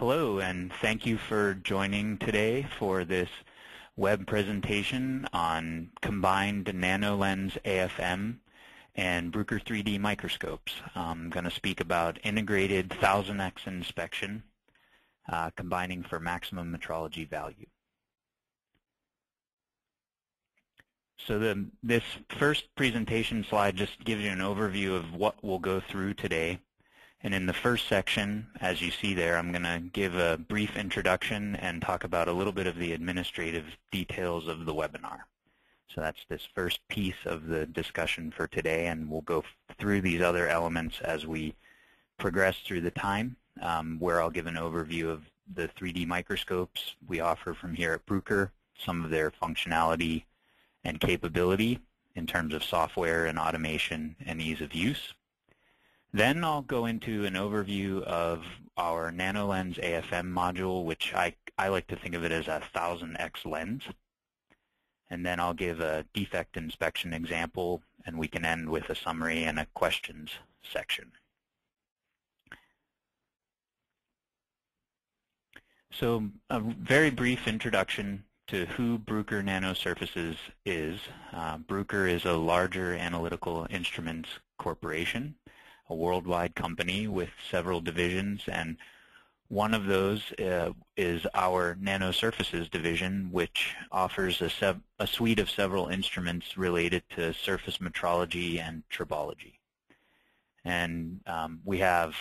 Hello, and thank you for joining today for this web presentation on combined NanoLens AFM and Bruker 3D microscopes. I'm going to speak about integrated 1000x inspection, combining for maximum metrology value. So this first presentation slide just gives you an overview of what we'll go through today. And in the first section, as you see there, I'm going to give a brief introduction and talk about a little bit of the administrative details of the webinar. So that's this first piece of the discussion for today, and we'll go through these other elements as we progress through the time, where I'll give an overview of the 3D microscopes we offer from here at Bruker, some of their functionality and capability in terms of software and automation and ease of use. Then I'll go into an overview of our NanoLens AFM module, which I like to think of it as a 1000x lens. And then I'll give a defect inspection example, and we can end with a summary and a questions section. So a very brief introduction to who Bruker Nanosurfaces is. Bruker is a larger analytical instruments corporation, a worldwide company with several divisions, and one of those is our Nanosurfaces division, which offers a suite of several instruments related to surface metrology and tribology. And we have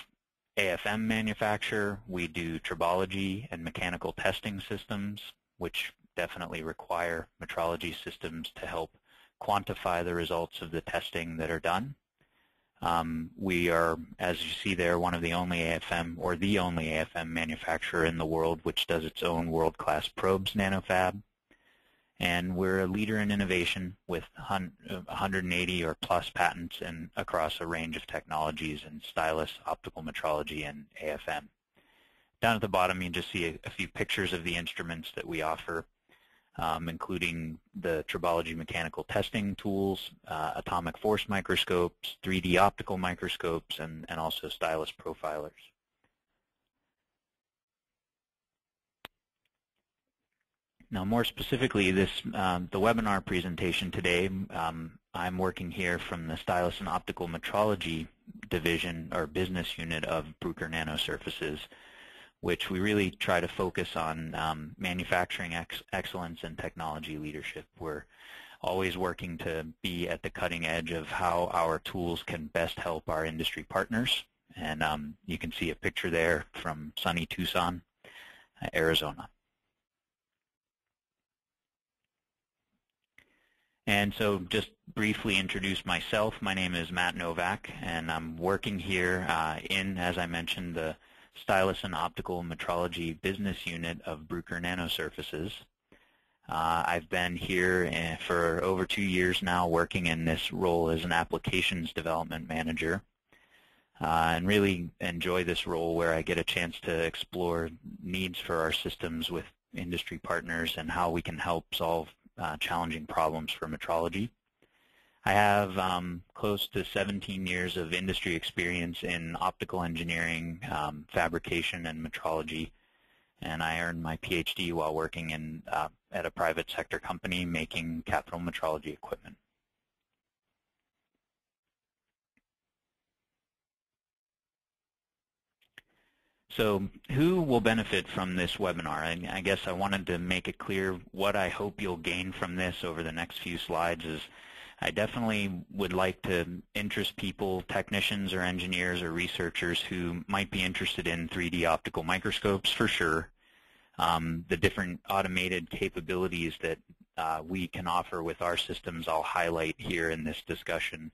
AFM manufacture, we do tribology and mechanical testing systems, which definitely require metrology systems to help quantify the results of the testing that are done. We are, as you see there, one of the only AFM, or the only AFM manufacturer in the world which does its own world-class probes nanofab. And we're a leader in innovation with 180 or plus patents across a range of technologies in stylus, optical metrology, and AFM. Down at the bottom, you just see a few pictures of the instruments that we offer, including the tribology mechanical testing tools, atomic force microscopes, 3D optical microscopes, and also stylus profilers. Now, more specifically, the webinar presentation today, I'm working here from the stylus and optical metrology division or business unit of Bruker Nanosurfaces, which we really try to focus on manufacturing excellence and technology leadership. We're always working to be at the cutting edge of how our tools can best help our industry partners. And you can see a picture there from sunny Tucson, Arizona. And so just briefly introduce myself. My name is Matt Novak, and I'm working here in, as I mentioned, the Stylus and Optical Metrology Business Unit of Bruker Nanosurfaces. I've been here for over 2 years now, working in this role as an applications development manager, and really enjoy this role where I get a chance to explore needs for our systems with industry partners and how we can help solve challenging problems for metrology. I have close to 17 years of industry experience in optical engineering, fabrication, and metrology, and I earned my PhD while working at a private sector company making capital metrology equipment. So who will benefit from this webinar? And I guess I wanted to make it clear what I hope you'll gain from this over the next few slides is I definitely would like to interest people, technicians or engineers or researchers who might be interested in 3D optical microscopes for sure, the different automated capabilities that we can offer with our systems I'll highlight here in this discussion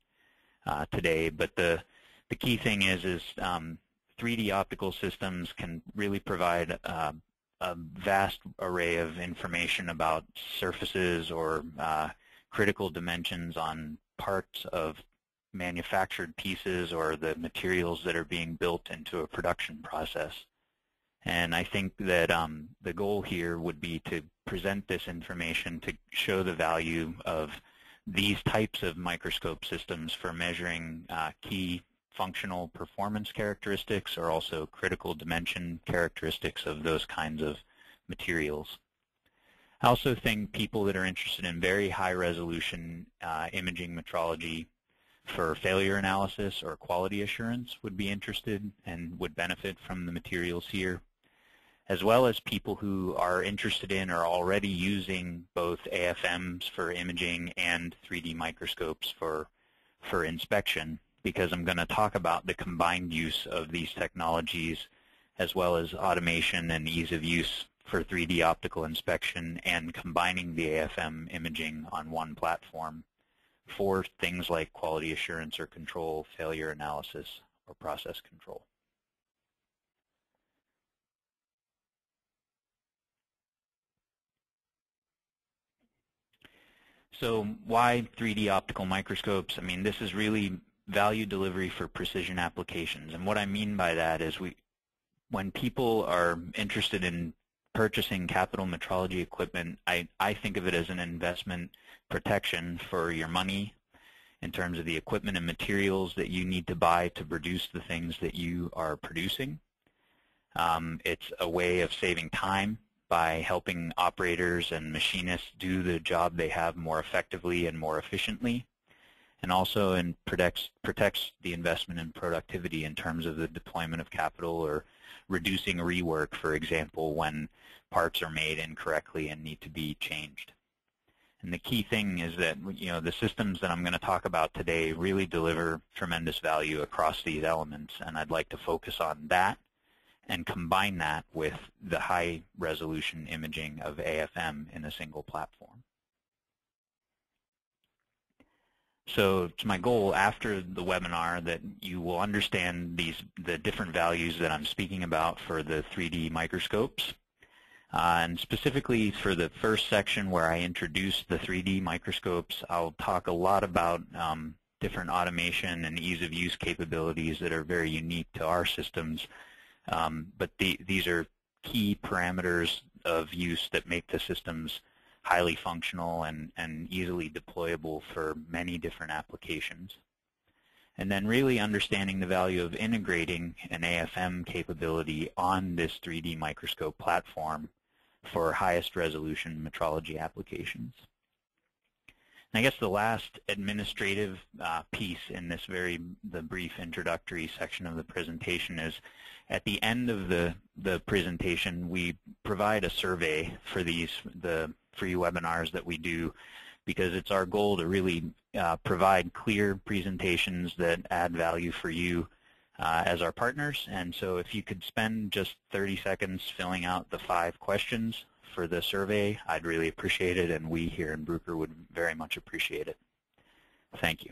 today. But the key thing is 3D optical systems can really provide a vast array of information about surfaces or critical dimensions on parts of manufactured pieces or the materials that are being built into a production process. And I think that the goal here would be to present this information to show the value of these types of microscope systems for measuring key functional performance characteristics or also critical dimension characteristics of those kinds of materials. I also think people that are interested in very high resolution imaging metrology for failure analysis or quality assurance would be interested and would benefit from the materials here, as well as people who are interested in or already using both AFMs for imaging and 3D microscopes for inspection, because I'm going to talk about the combined use of these technologies as well as automation and ease of use for 3D optical inspection and combining the AFM imaging on one platform for things like quality assurance or control, failure analysis, or process control. So why 3D optical microscopes? I mean, this is really value delivery for precision applications. And what I mean by that is when people are interested in purchasing capital metrology equipment, I think of it as an investment protection for your money in terms of the equipment and materials that you need to buy to produce the things that you are producing. It's a way of saving time by helping operators and machinists do the job they have more effectively and more efficiently, and also protects the investment in productivity in terms of the deployment of capital or reducing rework, for example, when parts are made incorrectly and need to be changed. And the key thing is that the systems that I'm going to talk about today really deliver tremendous value across these elements, and I'd like to focus on that and combine that with the high resolution imaging of AFM in a single platform. So it's my goal after the webinar that you will understand the different values that I'm speaking about for the 3D microscopes. And specifically for the first section where I introduce the 3D microscopes, I'll talk a lot about different automation and ease of use capabilities that are very unique to our systems. But these are key parameters of use that make the systems highly functional and easily deployable for many different applications. And then really understanding the value of integrating an AFM capability on this 3D microscope platform for highest resolution metrology applications. And I guess the last administrative piece in this the brief introductory section of the presentation is at the end of the presentation, we provide a survey for the free webinars that we do, because it's our goal to really provide clear presentations that add value for you as our partners. And so if you could spend just 30 seconds filling out the 5 questions for the survey, I'd really appreciate it, and we here in Bruker would very much appreciate it. Thank you.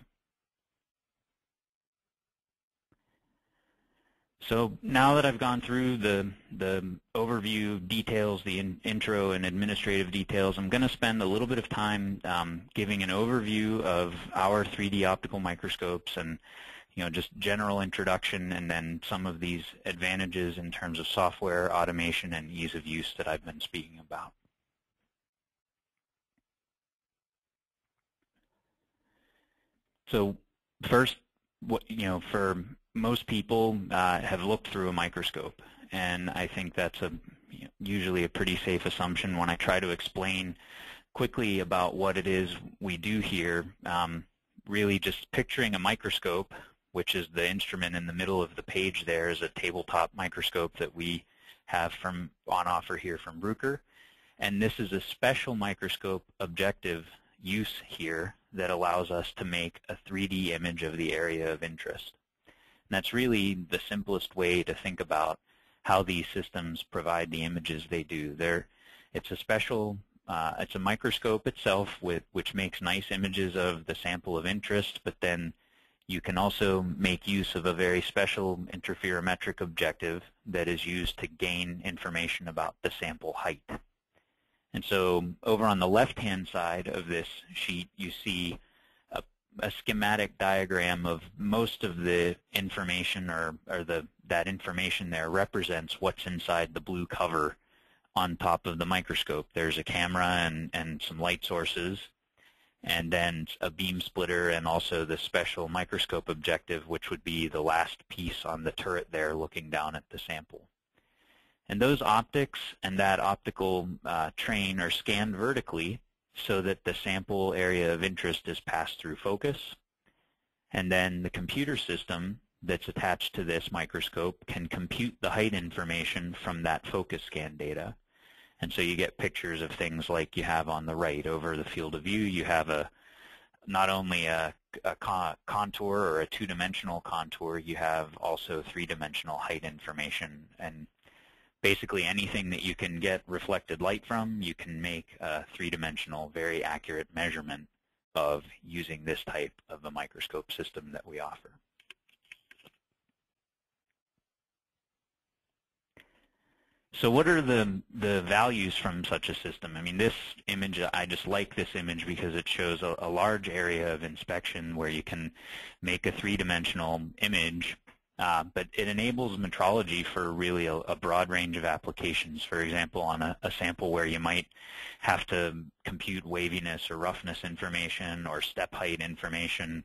So now that I've gone through the overview details, the intro and administrative details, I'm going to spend a little bit of time giving an overview of our 3D optical microscopes and just general introduction, and then some of these advantages in terms of software, automation, and ease of use that I've been speaking about. So first, for most people have looked through a microscope, and I think that's usually a pretty safe assumption when I try to explain quickly about what it is we do here. Really just picturing a microscope, which is the instrument in the middle of the page there, is a tabletop microscope that we have on offer here from Bruker. And this is a special microscope objective use here that allows us to make a 3D image of the area of interest. And that's really the simplest way to think about how these systems provide the images they do. It's a special, it's a microscope itself which makes nice images of the sample of interest, but then you can also make use of a very special interferometric objective that is used to gain information about the sample height. And so over on the left-hand side of this sheet, you see a schematic diagram of most of the information, or that information there represents what's inside the blue cover on top of the microscope. There's a camera and some light sources, and then a beam splitter, and also the special microscope objective, which would be the last piece on the turret there looking down at the sample. And those optics and that optical train are scanned vertically so that the sample area of interest is passed through focus. And then the computer system that's attached to this microscope can compute the height information from that focus scan data. And so you get pictures of things like you have on the right. Over the field of view, you have a not only a contour or a two-dimensional contour, you have also three-dimensional height information. And basically anything that you can get reflected light from, you can make a three-dimensional, very accurate measurement of using this type of a microscope system that we offer. So what are the values from such a system? I mean, this image, I just like this image because it shows a large area of inspection where you can make a three-dimensional image, but it enables metrology for really a broad range of applications. For example, on a sample where you might have to compute waviness or roughness information or step height information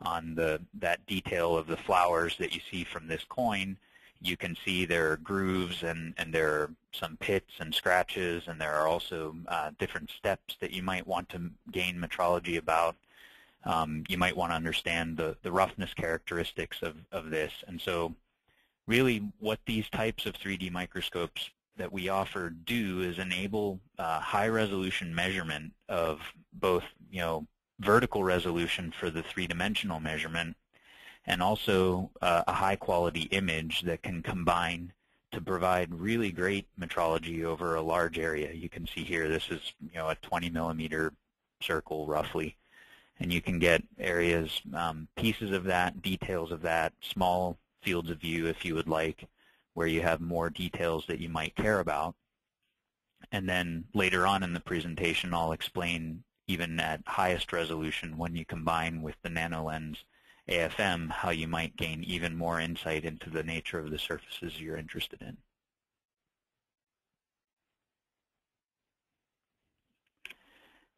on that detail of the flowers that you see from this coin, you can see there are grooves and there are some pits and scratches, and there are also different steps that you might want to gain metrology about. You might want to understand the roughness characteristics of this. And so really what these types of 3D microscopes that we offer do is enable high-resolution measurement of both, vertical resolution for the three-dimensional measurement, and also a high-quality image that can combine to provide really great metrology over a large area. You can see here, this is a 20-millimeter circle roughly, and you can get areas, pieces of that, details of that, small fields of view if you would like, where you have more details that you might care about. And then later on in the presentation, I'll explain even at highest resolution when you combine with the NanoLens AFM, how you might gain even more insight into the nature of the surfaces you're interested in.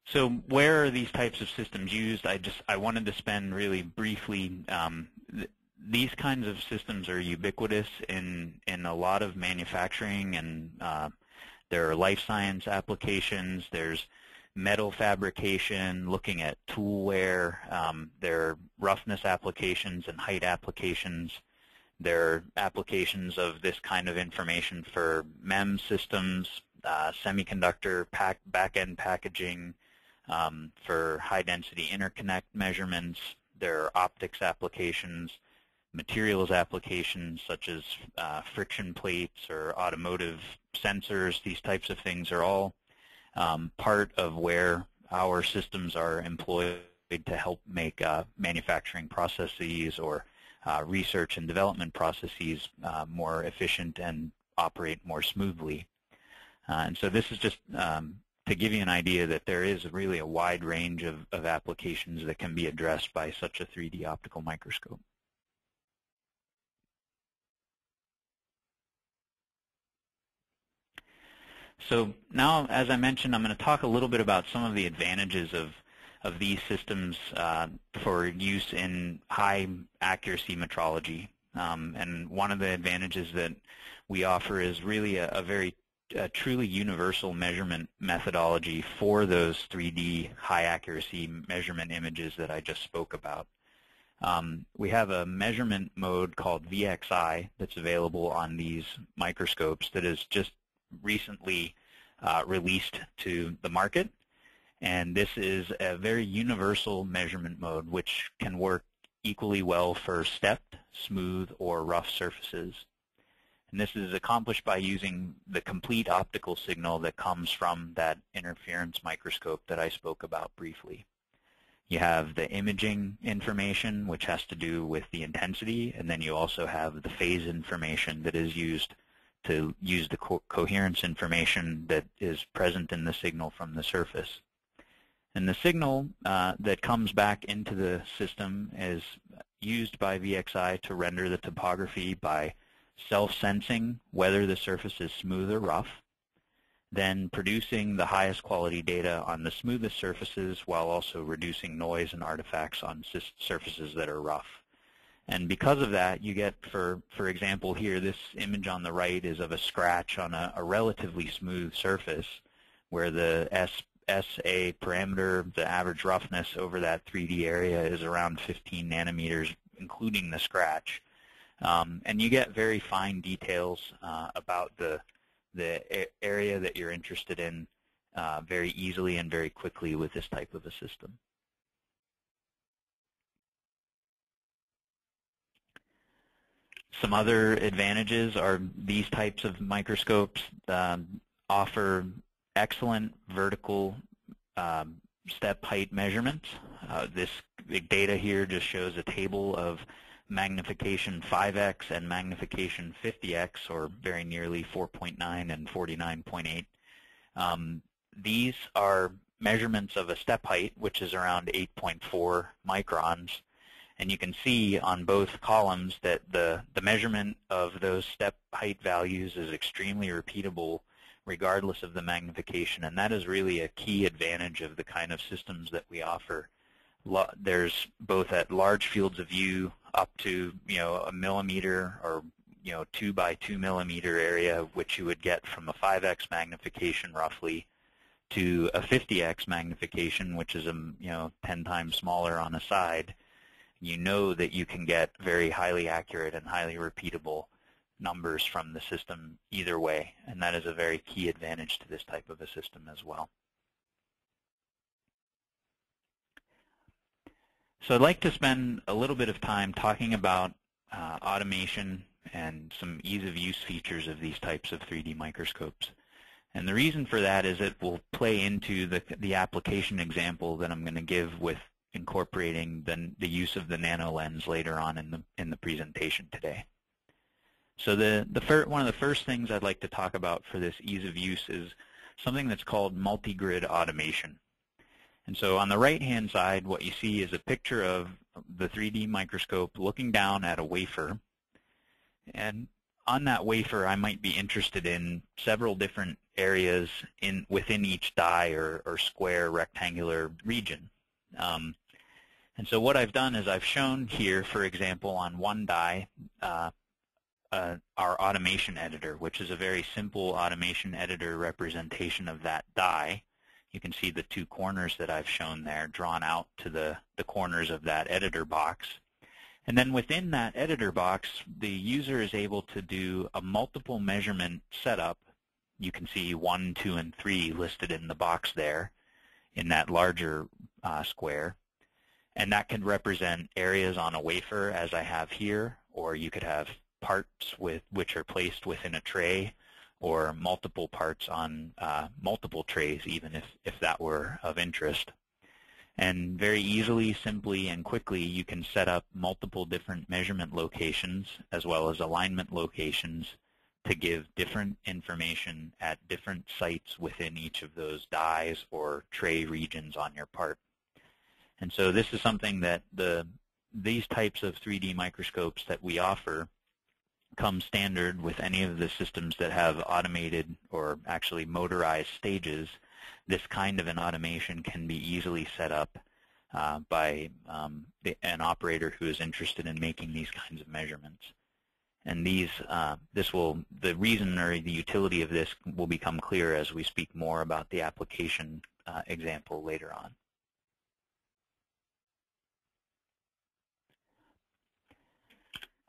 So where are these types of systems used? I wanted to spend really briefly, these kinds of systems are ubiquitous in a lot of manufacturing, and there are life science applications, there's metal fabrication, looking at tool wear, there are roughness applications and height applications. There are applications of this kind of information for MEM systems, semiconductor back-end packaging, for high-density interconnect measurements. There are optics applications, materials applications such as friction plates or automotive sensors. These types of things are all part of where our systems are employed to help make manufacturing processes or research and development processes more efficient and operate more smoothly. And so this is just to give you an idea that there is really a wide range of applications that can be addressed by such a 3D optical microscope. So now, as I mentioned, I'm going to talk a little bit about some of the advantages of these systems for use in high accuracy metrology. And one of the advantages that we offer is really a truly universal measurement methodology for those 3D high accuracy measurement images that I just spoke about. We have a measurement mode called VXI that's available on these microscopes that is just recently released to the market, and this is a very universal measurement mode which can work equally well for stepped, smooth, or rough surfaces. And this is accomplished by using the complete optical signal that comes from that interference microscope that I spoke about briefly. You have the imaging information, which has to do with the intensity, and then you also have the phase information that is used to use the coherence information that is present in the signal from the surface. And the signal that comes back into the system is used by VXI to render the topography by self-sensing whether the surface is smooth or rough. then producing the highest quality data on the smoothest surfaces while also reducing noise and artifacts on surfaces that are rough. And because of that, you get, for example here, this image on the right is of a scratch on a relatively smooth surface where the SA parameter, the average roughness over that 3D area is around 15 nanometers, including the scratch. And you get very fine details about the area that you're interested in very easily and very quickly with this type of a system. Some other advantages are these types of microscopes offer excellent vertical step height measurements. This data here just shows a table of magnification 5x and magnification 50x, or very nearly 4.9 and 49.8. These are measurements of a step height, which is around 8.4 microns. And you can see on both columns that the measurement of those step height values is extremely repeatable regardless of the magnification. And that is really a key advantage of the kind of systems that we offer. There's both at large fields of view up to, you know, a millimeter or, you know, 2 by 2 millimeter area, which you would get from a 5x magnification roughly to a 50x magnification, which is, you know, 10 times smaller on a side. You know that you can get very highly accurate and highly repeatable numbers from the system either way, and that is a very key advantage to this type of a system as well. So I'd like to spend a little bit of time talking about automation and some ease of use features of these types of 3D microscopes. And the reason for that is it will play into the application example that I'm going to give with incorporating the use of the NanoLens later on in the presentation today. So one of the first things I'd like to talk about for this ease of use is something that's called multi-grid automation. And so on the right-hand side, what you see is a picture of the 3D microscope looking down at a wafer. And on that wafer, I might be interested in several different areas within each die or square rectangular region. And so what I've done is I've shown here, for example, on one die, our automation editor, which is a very simple automation editor representation of that die. You can see the two corners that I've shown there drawn out to the corners of that editor box. And then within that editor box, the user is able to do a multiple measurement setup. You can see 1, 2, and 3 listed in the box there in that larger square. And that can represent areas on a wafer as I have here, or you could have parts which are placed within a tray, or multiple parts on multiple trays, even if that were of interest. And very easily, simply, and quickly, you can set up multiple different measurement locations as well as alignment locations to give different information at different sites within each of those dies or tray regions on your part. And so this is something that these types of 3D microscopes that we offer come standard with any of the systems that have automated or actually motorized stages. This kind of an automation can be easily set up by an operator who is interested in making these kinds of measurements. And the reason or the utility of this will become clear as we speak more about the application example later on.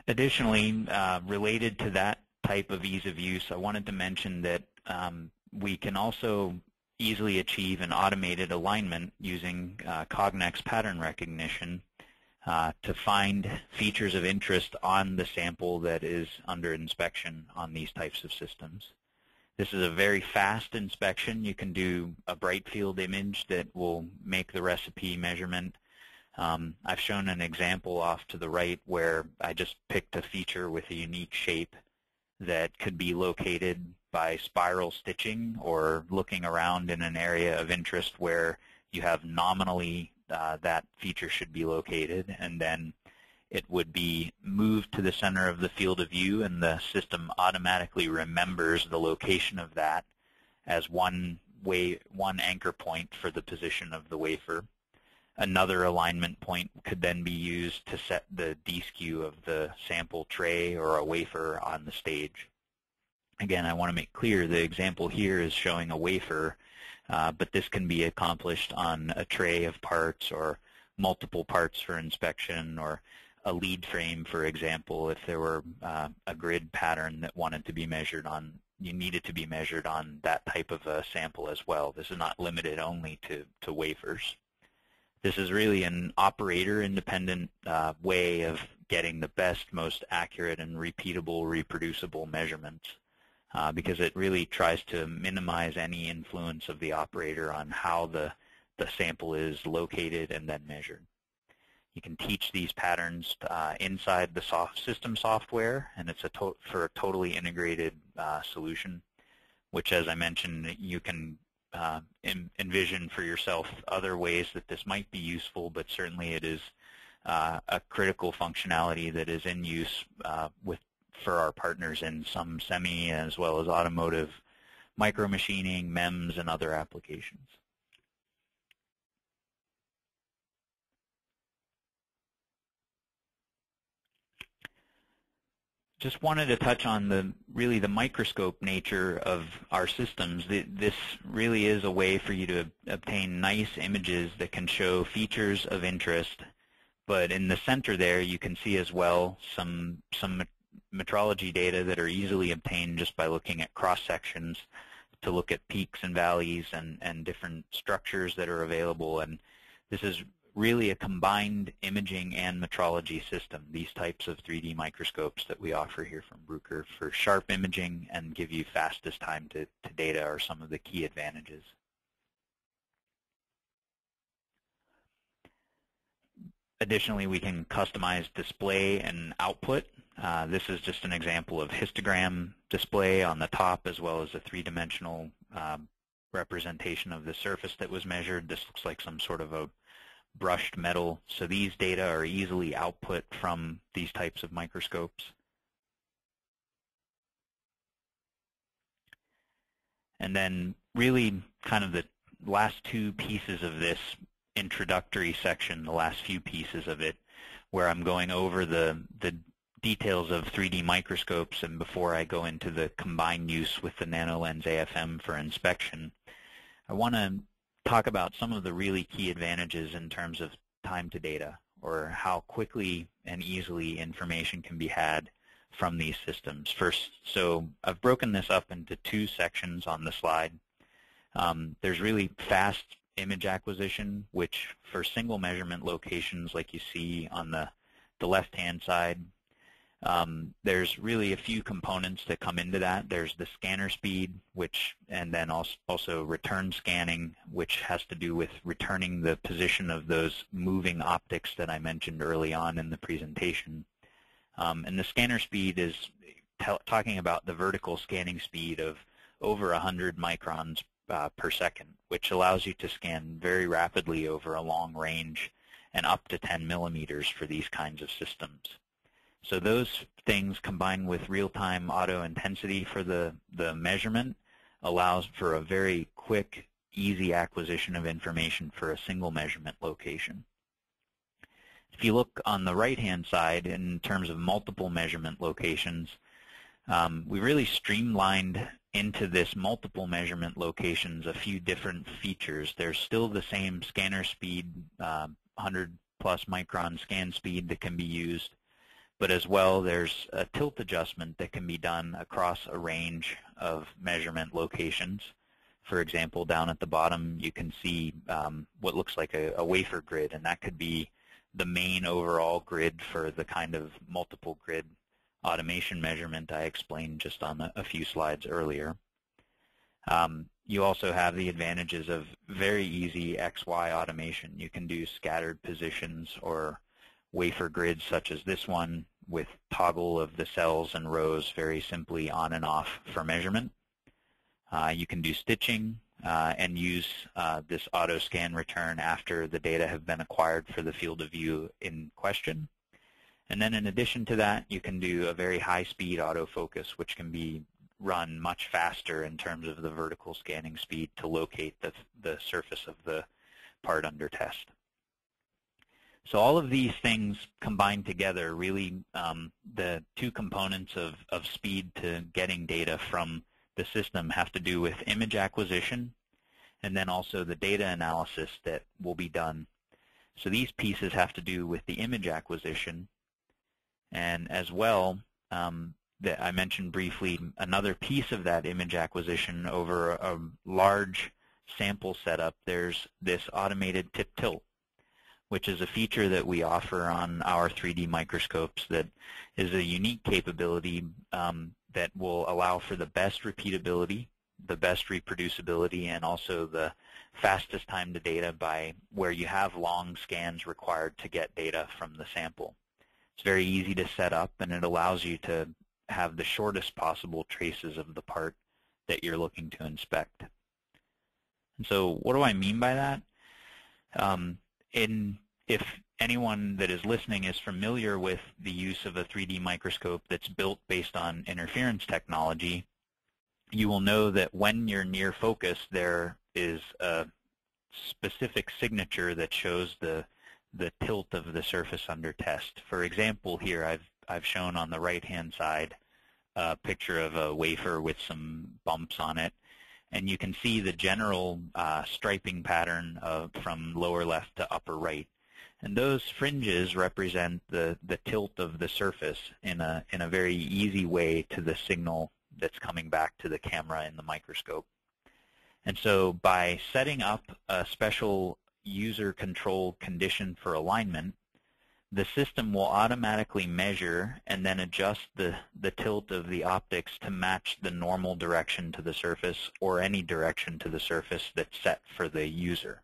Additionally, related to that type of ease of use, I wanted to mention that we can also easily achieve an automated alignment using Cognex pattern recognition to find features of interest on the sample that is under inspection on these types of systems. This is a very fast inspection. You can do a bright field image that will make the recipe measurement. I've shown an example off to the right where I just picked a feature with a unique shape that could be located by spiral stitching or looking around in an area of interest where you have nominally that feature should be located, and then it would be moved to the center of the field of view, and the system automatically remembers the location of that as one anchor point for the position of the wafer. Another alignment point could then be used to set the deskew of the sample tray or a wafer on the stage. Again, I want to make clear the example here is showing a wafer, but this can be accomplished on a tray of parts or multiple parts for inspection, or a lead frame, for example, if there were a grid pattern that wanted to be measured on, you needed to be measured on that type of a sample as well. This is not limited only to wafers. This is really an operator-independent way of getting the best, most accurate, and repeatable, reproducible measurements, because it really tries to minimize any influence of the operator on how the sample is located and then measured. You can teach these patterns inside the system software, and it's for a totally integrated solution, which, as I mentioned, you can envision for yourself other ways that this might be useful, but certainly it is a critical functionality that is in use for our partners in some semi as well as automotive, micromachining, MEMS, and other applications. Just wanted to touch on really the microscope nature of our systems. This really is a way for you to obtain nice images that can show features of interest. But in the center there, you can see as well some metrology data that are easily obtained just by looking at cross sections to look at peaks and valleys and different structures that are available. And this is really a combined imaging and metrology system, these types of 3D microscopes that we offer here from Bruker for sharp imaging and give you fastest time to data are some of the key advantages. Additionally, we can customize display and output. This is just an example of histogram display on the top, as well as a three-dimensional representation of the surface that was measured. This looks like some sort of a brushed metal, so these data are easily output from these types of microscopes. And then really kind of the last two pieces of this introductory section, the last few pieces of it, where I'm going over the details of 3D microscopes and before I go into the combined use with the NanoLens AFM for inspection, I want to talk about some of the really key advantages in terms of time to data, or how quickly and easily information can be had from these systems. First, so I've broken this up into two sections on the slide. There's really fast image acquisition, which for single measurement locations like you see on the left-hand side, there's really a few components that come into that. There's the scanner speed, which, and then also return scanning, which has to do with returning the position of those moving optics that I mentioned early on in the presentation. And the scanner speed is talking about the vertical scanning speed of over 100 microns per second, which allows you to scan very rapidly over a long range and up to 10 millimeters for these kinds of systems. So those things combined with real-time auto intensity for the measurement allows for a very quick, easy acquisition of information for a single measurement location. If you look on the right-hand side in terms of multiple measurement locations, we really streamlined into this multiple measurement locations a few different features. There's still the same scanner speed, 100 plus micron scan speed that can be used. But as well, there's a tilt adjustment that can be done across a range of measurement locations. For example, down at the bottom, you can see what looks like a wafer grid, and that could be the main overall grid for the kind of multiple grid automation measurement I explained just on a few slides earlier. You also have the advantages of very easy XY automation. You can do scattered positions or wafer grids such as this one with toggle of the cells and rows very simply on and off for measurement. You can do stitching and use this auto scan return after the data have been acquired for the field of view in question. And then in addition to that, you can do a very high speed autofocus, which can be run much faster in terms of the vertical scanning speed to locate the surface of the part under test. So all of these things combined together, really the two components of speed to getting data from the system have to do with image acquisition and then also the data analysis that will be done. So these pieces have to do with the image acquisition, and as well, that I mentioned briefly, another piece of that image acquisition over a large sample setup, there's this automated tip-tilt, which is a feature that we offer on our 3D microscopes that is a unique capability that will allow for the best repeatability, the best reproducibility, and also the fastest time to data by where you have long scans required to get data from the sample. It's very easy to set up, and it allows you to have the shortest possible traces of the part that you're looking to inspect. And so what do I mean by that? If anyone that is listening is familiar with the use of a 3D microscope that's built based on interference technology, you will know that when you're near focus, there is a specific signature that shows the tilt of the surface under test. For example, here I've shown on the right-hand side a picture of a wafer with some bumps on it, and you can see the general striping pattern from lower left to upper right. And those fringes represent the tilt of the surface in a very easy way to the signal that's coming back to the camera in the microscope. And so by setting up a special user-controlled condition for alignment, the system will automatically measure and then adjust the tilt of the optics to match the normal direction to the surface or any direction to the surface that's set for the user.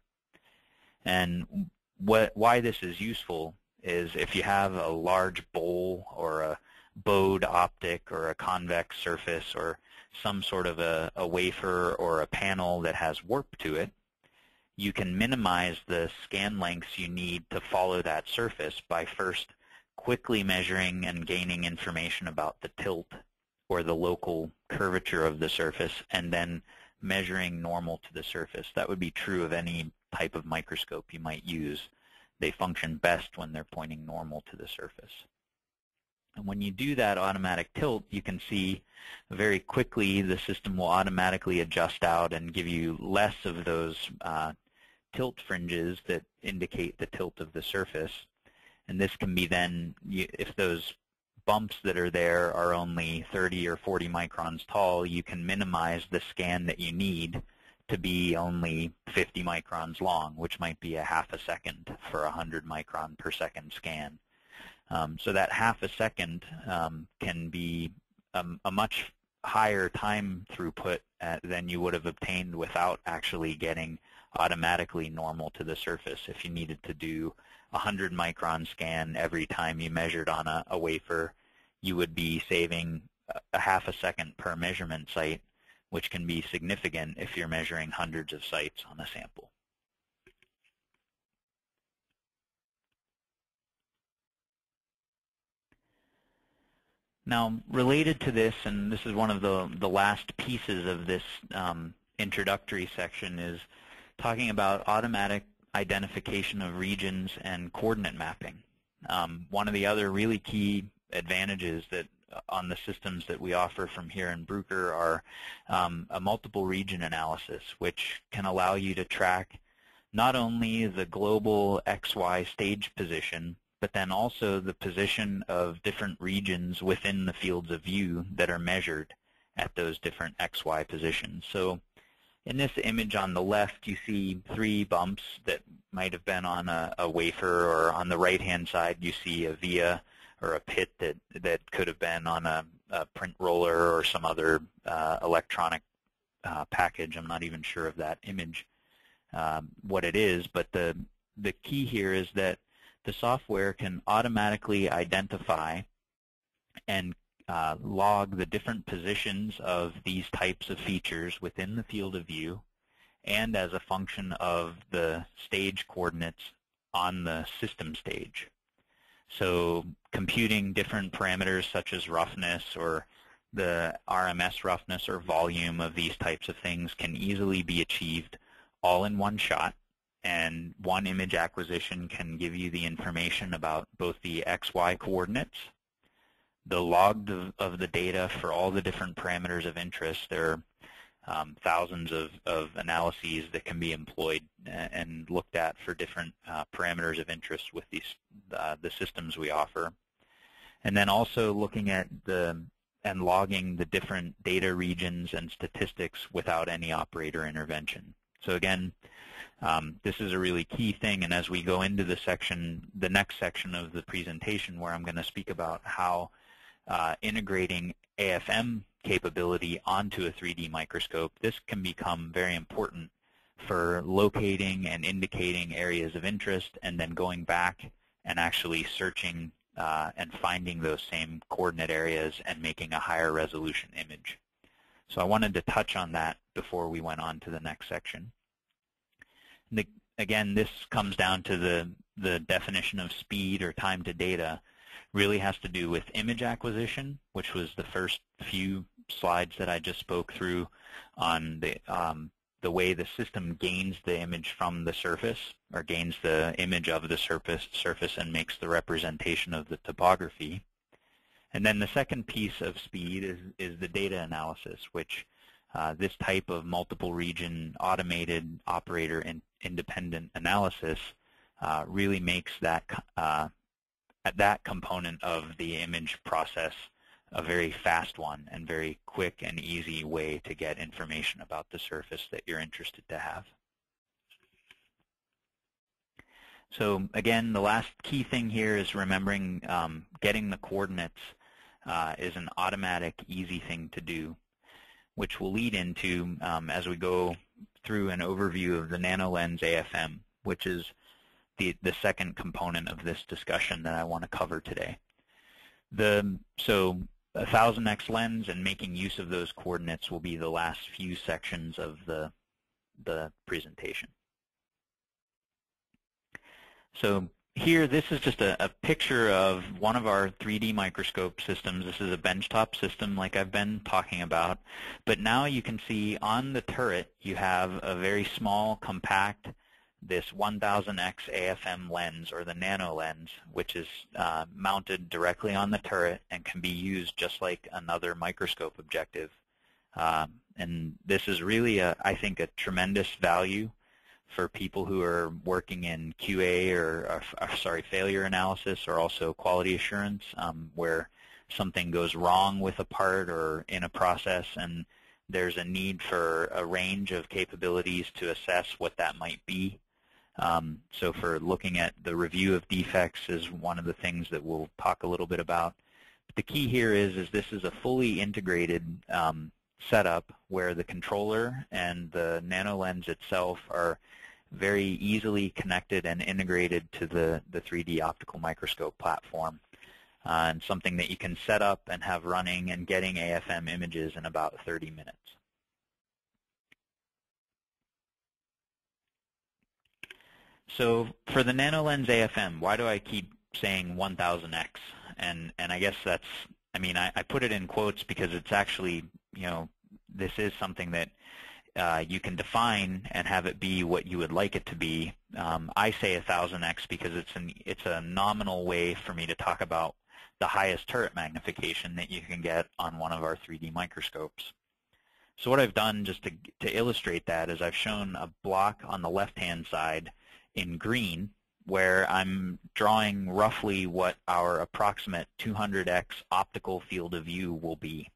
And why this is useful is if you have a large bowl or a bowed optic or a convex surface or some sort of a wafer or a panel that has warp to it, you can minimize the scan lengths you need to follow that surface by first quickly measuring and gaining information about the tilt or the local curvature of the surface and then measuring normal to the surface. That would be true of any type of microscope you might use. They function best when they're pointing normal to the surface. And when you do that automatic tilt, you can see very quickly the system will automatically adjust out and give you less of those tilt fringes that indicate the tilt of the surface. And this can be then, if those bumps that are there are only 30 or 40 microns tall, you can minimize the scan that you need to be only 50 microns long, which might be a half a second for 100 micron per second scan. So that half a second can be a much higher time throughput than you would have obtained without actually getting automatically normal to the surface. If you needed to do a 100 micron scan every time you measured on a wafer, you would be saving a half a second per measurement site, which can be significant if you're measuring hundreds of sites on a sample. Now, related to this, and this is one of the last pieces of this introductory section, is talking about automatic identification of regions and coordinate mapping. One of the other really key advantages that on the systems that we offer from here in Bruker are a multiple region analysis, which can allow you to track not only the global XY stage position, but then also the position of different regions within the fields of view that are measured at those different XY positions. So in this image on the left, you see three bumps that might have been on a wafer, or on the right-hand side, you see a via or a pit that could have been on a print roller or some other electronic package. I'm not even sure of that image, what it is, but the key here is that the software can automatically identify and log the different positions of these types of features within the field of view, and as a function of the stage coordinates on the system stage. So computing different parameters such as roughness or the RMS roughness or volume of these types of things can easily be achieved all in one shot, and one image acquisition can give you the information about both the XY coordinates, the log of the data for all the different parameters of interest. There are thousands of analyses that can be employed and looked at for different parameters of interest with these the systems we offer. And then also looking at the and logging the different data regions and statistics without any operator intervention. So again, this is a really key thing, and as we go into the section, the next section of the presentation where I'm going to speak about how integrating AFM capability onto a 3D microscope, this can become very important for locating and indicating areas of interest and then going back and actually searching and finding those same coordinate areas and making a higher resolution image. So I wanted to touch on that before we went on to the next section. Again, this comes down to the definition of speed or time to data. Really has to do with image acquisition, which was the first few slides that I just spoke through on the way the system gains the image from the surface, or gains the image of the surface and makes the representation of the topography. And then the second piece of speed is the data analysis, which this type of multiple region automated operator independent analysis really makes that that component of the image process a very fast one and very quick and easy way to get information about the surface that you're interested to have. So again, the last key thing here is remembering getting the coordinates is an automatic, easy thing to do, which will lead into, as we go through, an overview of the NanoLens AFM, which is the second component of this discussion that I want to cover today. So a 1000x lens and making use of those coordinates will be the last few sections of the presentation. So here, this is just a picture of one of our 3D microscope systems. This is a benchtop system like I've been talking about. But now you can see on the turret, you have a very small, compact, this 1000x AFM lens, or the nano lens, which is mounted directly on the turret and can be used just like another microscope objective. And this is really, I think, a tremendous value for people who are working in QA or failure analysis, or also quality assurance, where something goes wrong with a part or in a process, and there's a need for a range of capabilities to assess what that might be. So for looking at the review of defects is one of the things that we'll talk a little bit about. But the key here is this is a fully integrated setup where the controller and the NanoLens itself are very easily connected and integrated to the 3D optical microscope platform, and something that you can set up and have running and getting AFM images in about 30 minutes. So for the NanoLens AFM, why do I keep saying 1000x? And I guess that's, I mean, I put it in quotes because it's actually, you know, this is something that you can define and have it be what you would like it to be. I say 1000x because it's a nominal way for me to talk about the highest turret magnification that you can get on one of our 3D microscopes. So what I've done just to illustrate that is I've shown a block on the left-hand side in green where I'm drawing roughly what our approximate 200x optical field of view will be.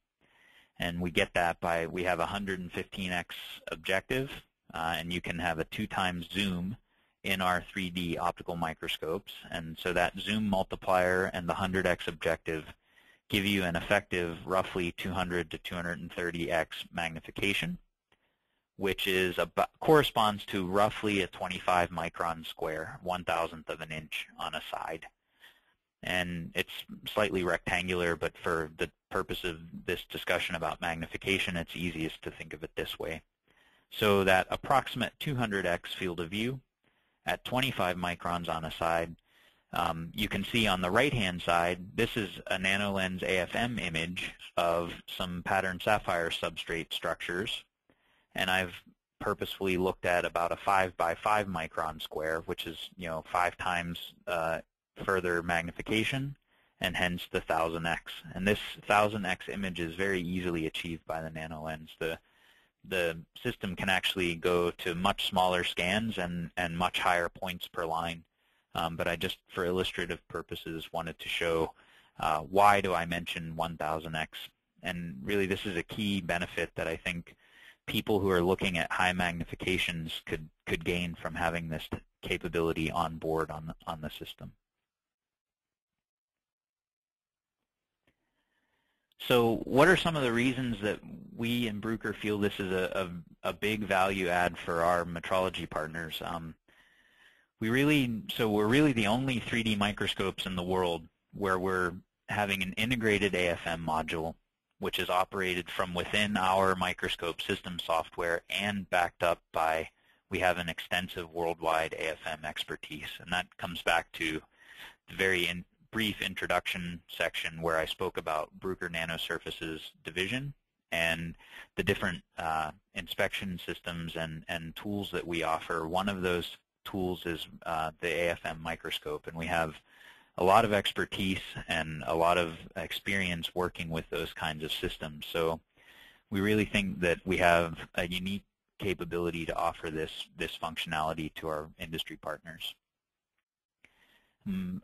And we get that by, we have 115x objective, and you can have a 2x zoom in our 3D optical microscopes. And so that zoom multiplier and the 100x objective give you an effective roughly 200 to 230x magnification, which is corresponds to roughly a 25 micron square, 1,000th of an inch on a side. And it's slightly rectangular, but for the purpose of this discussion about magnification, it's easiest to think of it this way. So that approximate 200x field of view at 25 microns on a side You can see on the right-hand side, this is a NanoLens AFM image of some patterned sapphire substrate structures, and I've purposefully looked at about a 5 by 5 micron square, which is, you know, 5 times further magnification, and hence the 1000x. And this 1000x image is very easily achieved by the NanoLens. The system can actually go to much smaller scans and much higher points per line. But I just, for illustrative purposes, wanted to show why do I mention 1000x. And really this is a key benefit that I think people who are looking at high magnifications could gain from having this capability on board on the system. So what are some of the reasons that we in Bruker feel this is a big value add for our metrology partners? We're really the only 3D microscopes in the world where we're having an integrated AFM module, which is operated from within our microscope system software and backed up by, we have an extensive worldwide AFM expertise. And that comes back to the very brief introduction section where I spoke about Bruker Nanosurfaces division and the different inspection systems and tools that we offer. One of those tools is the AFM microscope, and we have a lot of expertise and a lot of experience working with those kinds of systems. So we really think that we have a unique capability to offer this functionality to our industry partners.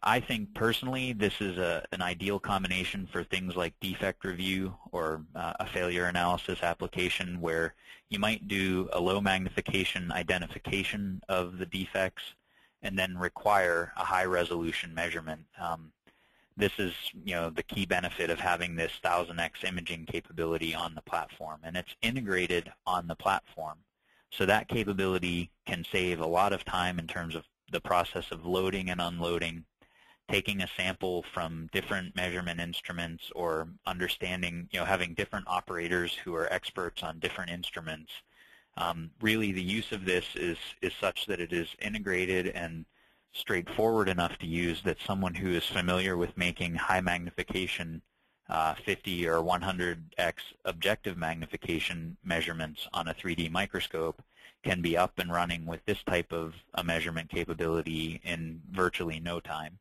I think personally this is an ideal combination for things like defect review or a failure analysis application where you might do a low magnification identification of the defects and then require a high resolution measurement. This is, you know, the key benefit of having this 1000x imaging capability on the platform, and it's integrated on the platform. So that capability can save a lot of time in terms of the process of loading and unloading, taking a sample from different measurement instruments, or understanding, you know, having different operators who are experts on different instruments. Really the use of this is such that it is integrated and straightforward enough to use that someone who is familiar with making high magnification 50 or 100x objective magnification measurements on a 3D microscope can be up and running with this type of a measurement capability in virtually no time.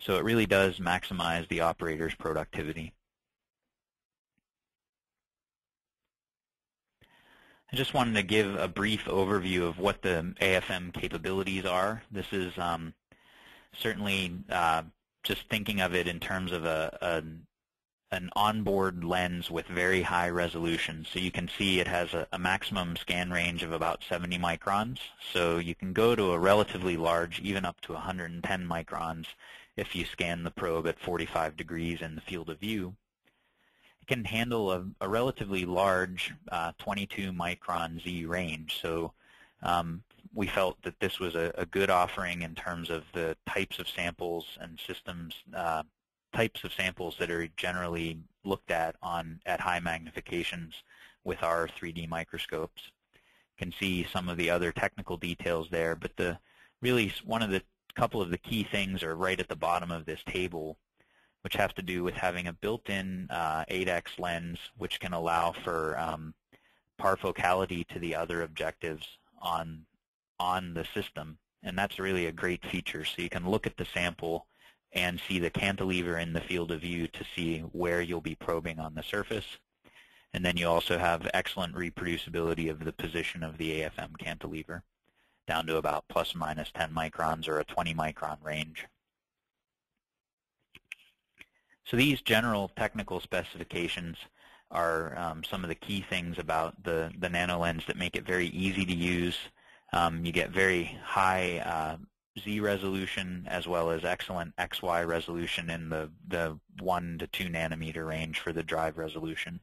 So it really does maximize the operator's productivity. I just wanted to give a brief overview of what the AFM capabilities are. This is certainly just thinking of it in terms of an onboard lens with very high resolution. So you can see it has a maximum scan range of about 70 microns. So you can go to a relatively large, even up to 110 microns, if you scan the probe at 45 degrees in the field of view. It can handle a relatively large 22 micron Z range. So we felt that this was a good offering in terms of the types of samples and systems types of samples that are generally looked at at high magnifications with our 3D microscopes. You can see some of the other technical details there, but really a couple of the key things are right at the bottom of this table, which have to do with having a built-in 8x lens, which can allow for parfocality to the other objectives on the system, and that's really a great feature. So you can look at the sample and see the cantilever in the field of view to see where you'll be probing on the surface. And then you also have excellent reproducibility of the position of the AFM cantilever down to about plus or minus 10 microns or a 20 micron range. So these general technical specifications are some of the key things about the NanoLens that make it very easy to use. You get very high Z resolution as well as excellent XY resolution in the 1 to 2 nanometer range for the drive resolution.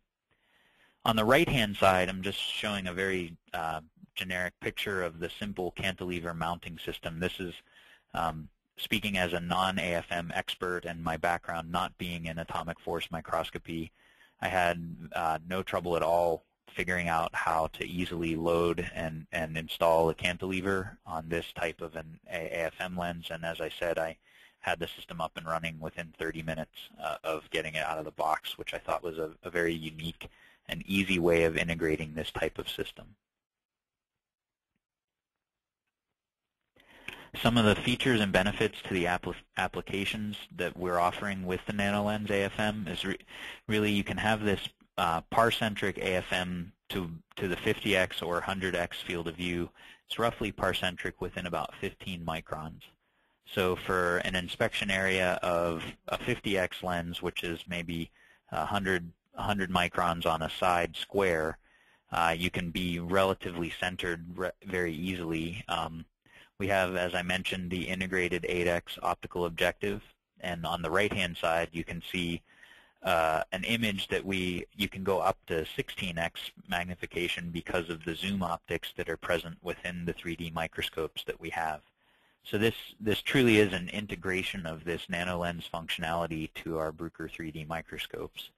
On the right hand side, I'm just showing a very generic picture of the simple cantilever mounting system. This is speaking as a non-AFM expert and my background not being in atomic force microscopy, I had no trouble at all figuring out how to easily load and install a cantilever on this type of an AFM lens. And as I said, I had the system up and running within 30 minutes of getting it out of the box, which I thought was a very unique and easy way of integrating this type of system. Some of the features and benefits to the applications that we're offering with the NanoLens AFM is really you can have this par-centric AFM to the 50x or 100x field of view. It's roughly par-centric within about 15 microns. So for an inspection area of a 50x lens, which is maybe 100 microns on a side square, you can be relatively centered very easily. We have, as I mentioned, the integrated 8x optical objective, and on the right-hand side you can see an image that you can go up to 16x magnification because of the zoom optics that are present within the 3D microscopes that we have. So this truly is an integration of this NanoLens functionality to our Bruker 3D microscopes.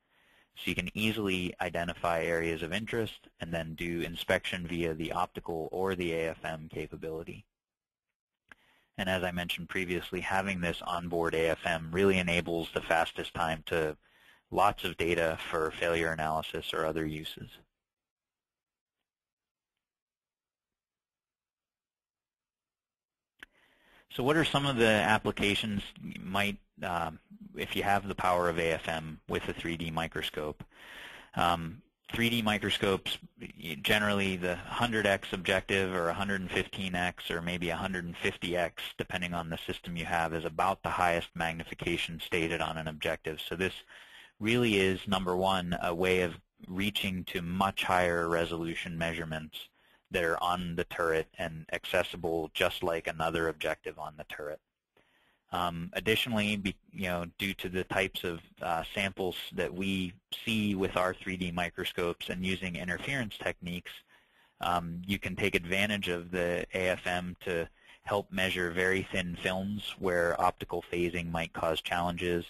So you can easily identify areas of interest and then do inspection via the optical or the AFM capability. And as I mentioned previously, having this onboard AFM really enables the fastest time to lots of data for failure analysis or other uses. So what are some of the applications you might, if you have the power of AFM with a 3D microscope? 3D microscopes, generally the 100x objective or 115x or maybe 150x, depending on the system you have, is about the highest magnification stated on an objective. So this really is, number one, a way of reaching to much higher resolution measurements that are on the turret and accessible just like another objective on the turret. Additionally, due to the types of samples that we see with our 3D microscopes and using interference techniques, you can take advantage of the AFM to help measure very thin films where optical phasing might cause challenges.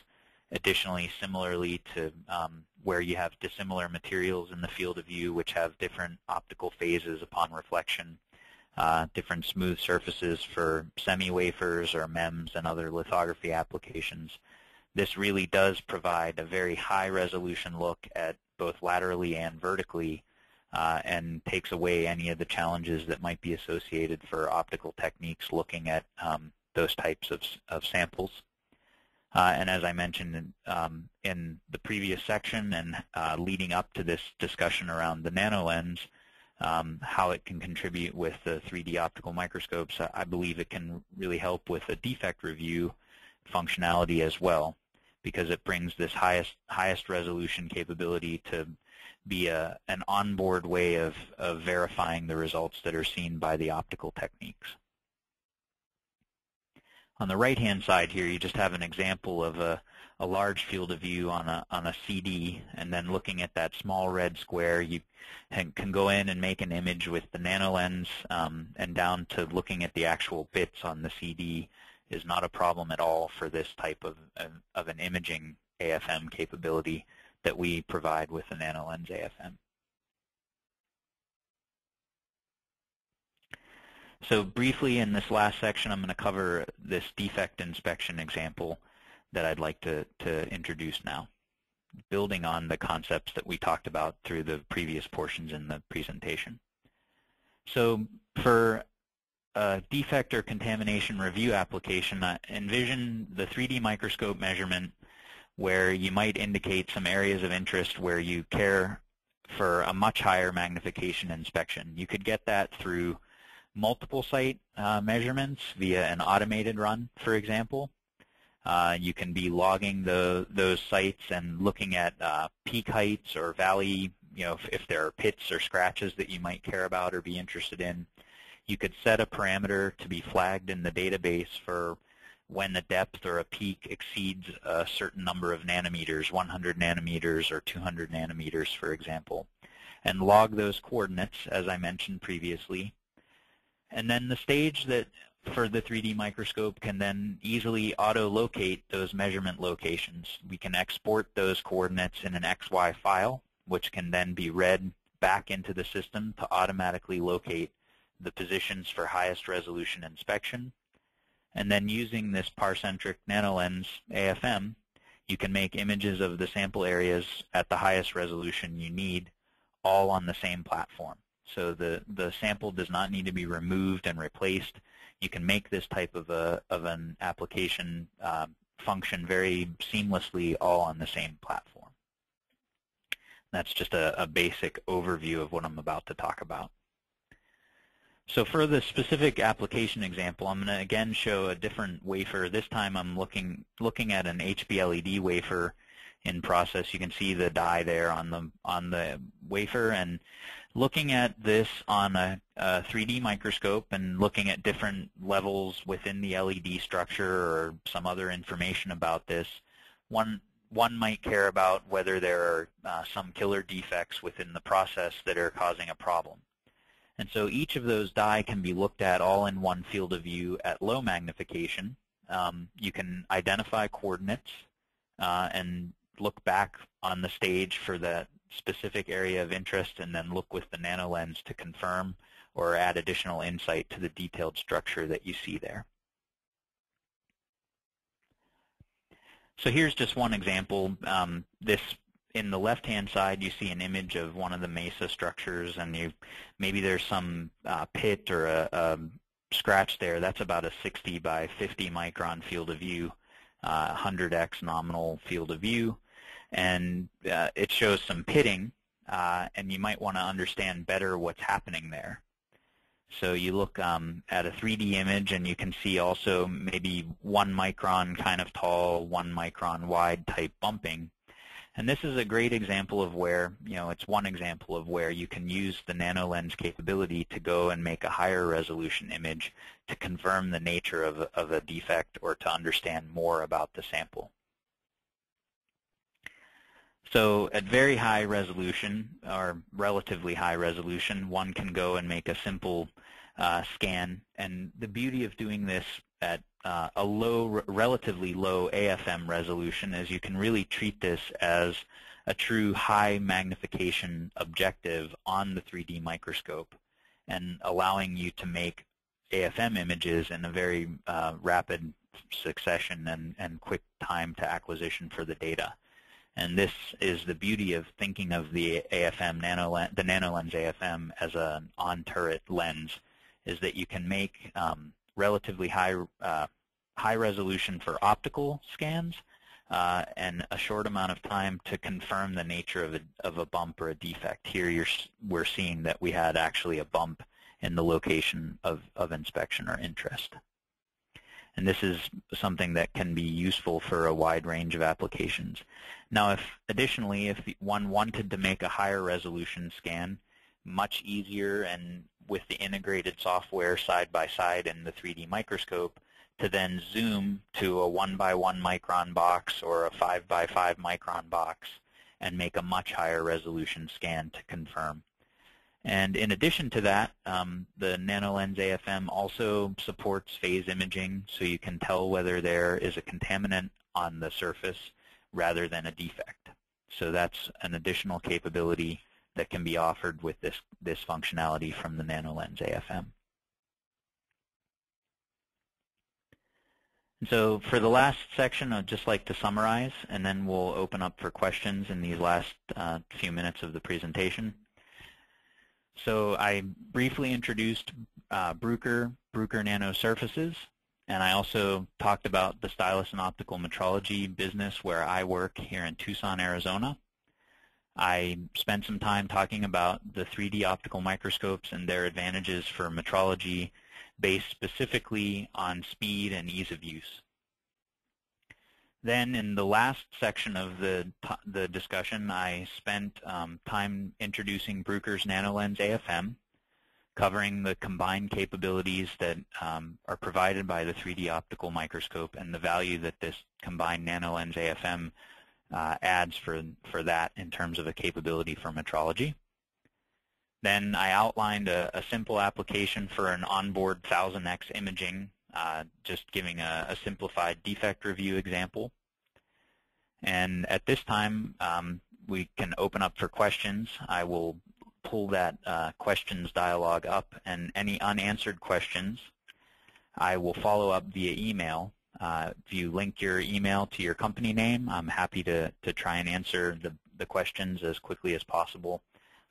Additionally, similarly to where you have dissimilar materials in the field of view which have different optical phases upon reflection, different smooth surfaces for semi-wafers or MEMS and other lithography applications. This really does provide a very high resolution look at both laterally and vertically and takes away any of the challenges that might be associated for optical techniques looking at those types of samples. And as I mentioned in the previous section and leading up to this discussion around the NanoLens, how it can contribute with the 3D optical microscopes, I believe it can really help with the defect review functionality as well, because it brings this highest resolution capability to be an onboard way of verifying the results that are seen by the optical techniques. On the right-hand side here, you just have an example of a large field of view on a CD, and then looking at that small red square, you can go in and make an image with the NanoLens, and down to looking at the actual bits on the CD is not a problem at all for this type of an imaging AFM capability that we provide with the NanoLens AFM. So briefly in this last section, I'm going to cover this defect inspection example that I'd like to introduce now, building on the concepts that we talked about through the previous portions in the presentation. So for a defect or contamination review application, envision the 3D microscope measurement where you might indicate some areas of interest where you care for a much higher magnification inspection. You could get that through multiple site measurements via an automated run, for example. You can be logging those sites and looking at peak heights or valley, if there are pits or scratches that you might care about or be interested in. You could set a parameter to be flagged in the database for when the depth or a peak exceeds a certain number of nanometers, 100 nanometers or 200 nanometers, for example, and log those coordinates, as I mentioned previously. And then the stage that for the 3D microscope can then easily auto-locate those measurement locations. We can export those coordinates in an XY file, which can then be read back into the system to automatically locate the positions for highest resolution inspection. And then using this parcentric NanoLens AFM, you can make images of the sample areas at the highest resolution you need, all on the same platform. So the sample does not need to be removed and replaced. You can make this type of an application function very seamlessly, all on the same platform. That's just a basic overview of what I'm about to talk about. So for the specific application example, I'm going to again show a different wafer. This time I'm looking at an HBLED wafer in process. You can see the die there on the wafer, and looking at this on a 3D microscope and looking at different levels within the LED structure or some other information about this. One might care about whether there are some killer defects within the process that are causing a problem. And so each of those die can be looked at all in one field of view at low magnification. You can identify coordinates and look back on the stage for that specific area of interest, and then look with the NanoLens to confirm or add additional insight to the detailed structure that you see there. So here's just one example. In the left-hand side, you see an image of one of the mesa structures, and maybe there's some pit or a scratch there. That's about a 60 by 50 micron field of view, 100x nominal field of view, and it shows some pitting, and you might want to understand better what's happening there. So you look at a 3D image, and you can see also maybe 1 micron kind of tall, 1 micron wide type bumping. And this is a great example of where, it's one example of where you can use the NanoLens capability to go and make a higher resolution image to confirm the nature of a defect or to understand more about the sample. So at very high resolution, or relatively high resolution, one can go and make a simple scan. And the beauty of doing this at a relatively low AFM resolution is you can really treat this as a true high magnification objective on the 3D microscope, and allowing you to make AFM images in a very rapid succession and quick time to acquisition for the data. And this is the beauty of thinking of the NanoLens AFM as an on-turret lens, is that you can make relatively high resolution for optical scans and a short amount of time to confirm the nature of a bump or a defect. Here we're seeing that we had actually a bump in the location of inspection or interest. And this is something that can be useful for a wide range of applications. Now, additionally, if one wanted to make a higher resolution scan, much easier, and with the integrated software side by side in the 3D microscope, to then zoom to a 1 by 1 micron box or a 5 by 5 micron box and make a much higher resolution scan to confirm. And in addition to that, the NanoLens AFM also supports phase imaging, so you can tell whether there is a contaminant on the surface rather than a defect. So that's an additional capability that can be offered with this functionality from the NanoLens AFM. And so for the last section, I'd just like to summarize, and then we'll open up for questions in these last few minutes of the presentation. So I briefly introduced Bruker Nanosurfaces, and I also talked about the stylus and optical metrology business where I work here in Tucson, Arizona. I spent some time talking about the 3D optical microscopes and their advantages for metrology based specifically on speed and ease of use. Then in the last section of the discussion, I spent time introducing Bruker's NanoLens AFM, covering the combined capabilities that are provided by the 3D optical microscope and the value that this combined NanoLens AFM adds for that in terms of a capability for metrology. Then I outlined a simple application for an onboard 1000x imaging, just giving a simplified defect review example. And at this time, we can open up for questions. I will pull that questions dialog up, and any unanswered questions I will follow up via email. If you link your email to your company name, I'm happy to try and answer the questions as quickly as possible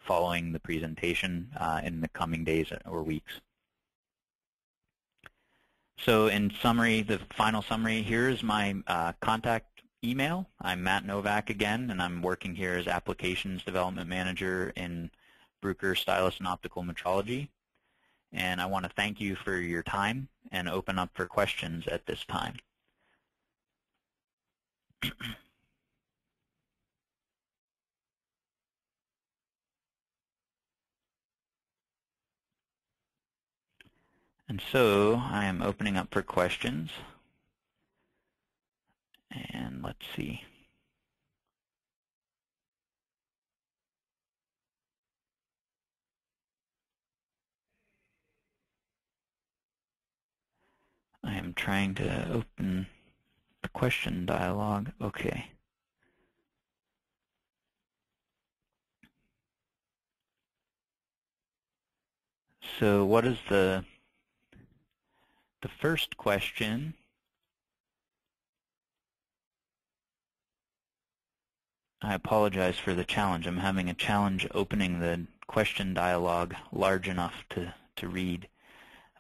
following the presentation in the coming days or weeks. So in summary, the final summary, here is my contact email. I'm Matt Novak again, and I'm working here as Applications Development Manager in Bruker Stylus and Optical Metrology. And I want to thank you for your time and open up for questions at this time. And so I am opening up for questions. And let's see. I am trying to open the question dialog. Okay. So what is the first question? I apologize for the challenge. I'm having a challenge opening the question dialog large enough to read.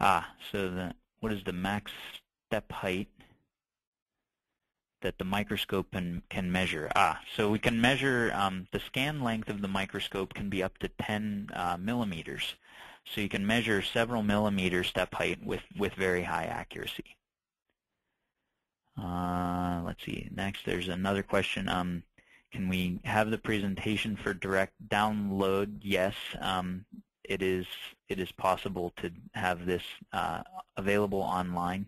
So what is the max step height that the microscope can measure? So we can measure the scan length of the microscope can be up to 10 millimeters. So you can measure several millimeter step height with very high accuracy. Let's see. Next, there's another question. Can we have the presentation for direct download? Yes. It is possible to have this available online.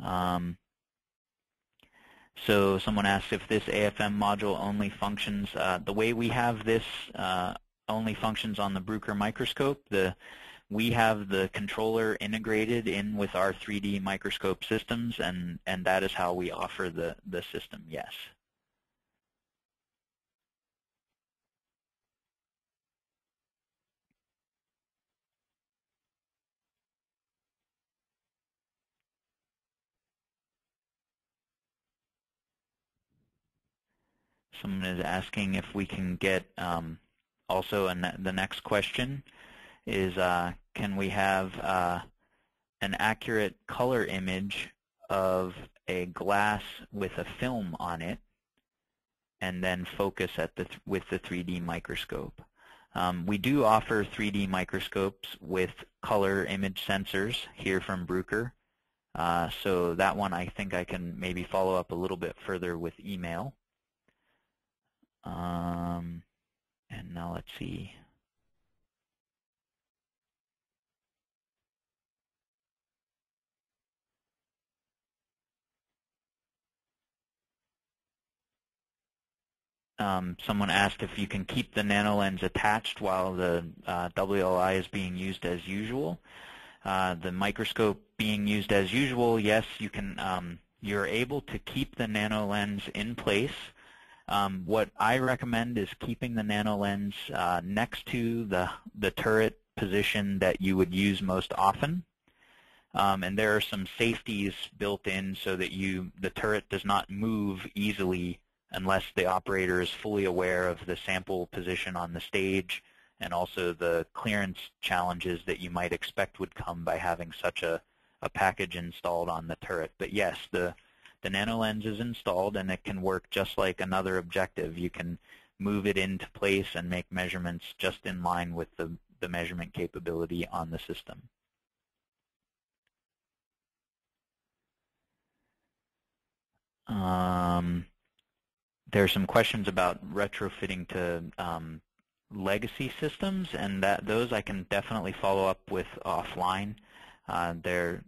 So someone asked if this AFM module only functions. The way we have this only functions on the Bruker microscope. We have the controller integrated in with our 3D microscope systems, and that is how we offer the system. Yes. Someone is asking if we can get also, and the next question is, can we have an accurate color image of a glass with a film on it, and then focus at with the 3D microscope? We do offer 3D microscopes with color image sensors here from Bruker. So that one, I think I can maybe follow up a little bit further with email. And now let's see. Someone asked if you can keep the NanoLens attached while the WLI is being used as usual. The microscope being used as usual, yes, you can. You're able to keep the NanoLens in place. What I recommend is keeping the NanoLens next to the turret position that you would use most often. And there are some safeties built in so that the turret does not move easily unless the operator is fully aware of the sample position on the stage and also the clearance challenges that you might expect would come by having such a package installed on the turret. But yes, the NanoLens is installed, and it can work just like another objective. You can move it into place and make measurements just in line with the measurement capability on the system. There are some questions about retrofitting to legacy systems, and those I can definitely follow up with offline. They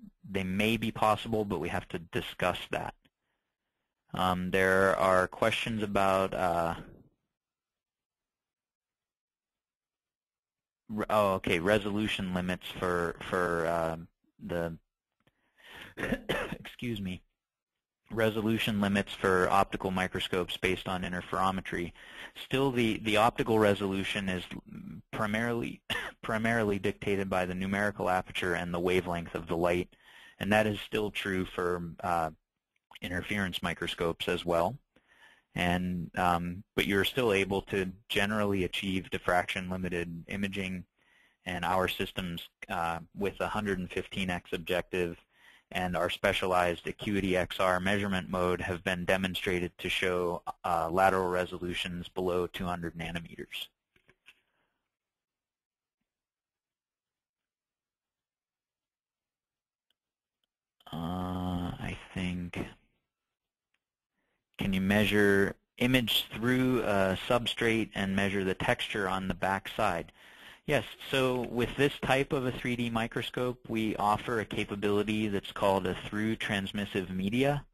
may be possible, but we have to discuss that. There are questions about resolution limits for the excuse me, resolution limits for optical microscopes based on interferometry. Still, the optical resolution is primarily dictated by the numerical aperture and the wavelength of the light And that is still true for interference microscopes as well. And but you're still able to generally achieve diffraction limited imaging, and our systems with 115x objective and our specialized Acuity XR measurement mode have been demonstrated to show lateral resolutions below 200 nanometers. I think, can you measure image through a substrate and measure the texture on the back side? Yes, so with this type of a 3D microscope, we offer a capability that's called a through-transmissive media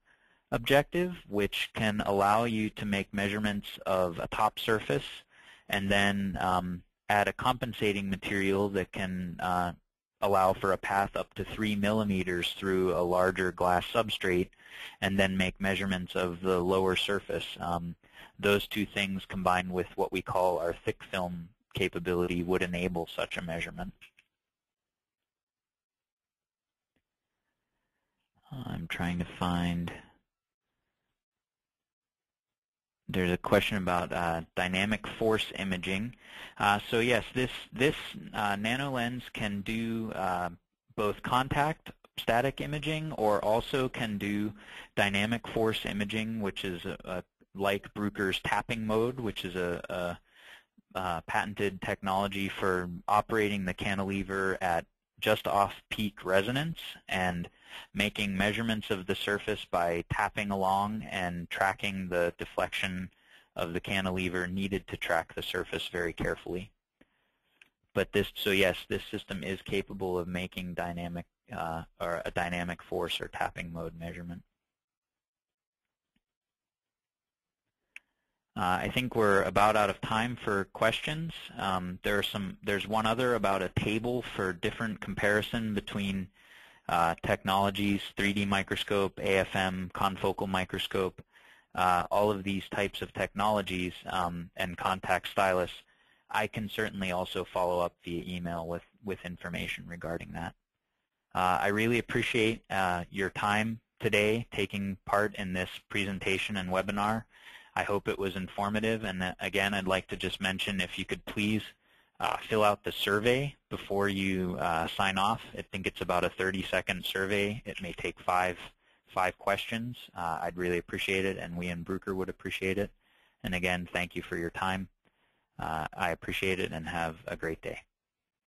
objective, which can allow you to make measurements of a top surface and then add a compensating material that can allow for a path up to 3 millimeters through a larger glass substrate and then make measurements of the lower surface. Those two things combined with what we call our thick film capability would enable such a measurement. I'm trying to find, there's a question about dynamic force imaging. So yes, this NanoLens can do both contact static imaging or also can do dynamic force imaging, which is like Bruker's tapping mode, which is a patented technology for operating the cantilever at just off-peak resonance and making measurements of the surface by tapping along and tracking the deflection of the cantilever needed to track the surface very carefully. But this, so yes, this system is capable of making dynamic or a dynamic force or tapping mode measurement. I think we're about out of time for questions. There's one other about a table for different comparison between technologies, 3D microscope, AFM, confocal microscope, all of these types of technologies, and contact stylus. I can certainly also follow up via email with information regarding that. I really appreciate your time today taking part in this presentation and webinar. I hope it was informative, and again, I'd like to just mention if you could please fill out the survey before you sign off. I think it's about a 30-second survey. It may take five questions. I'd really appreciate it, and we in Bruker would appreciate it. And again, thank you for your time. I appreciate it, and have a great day.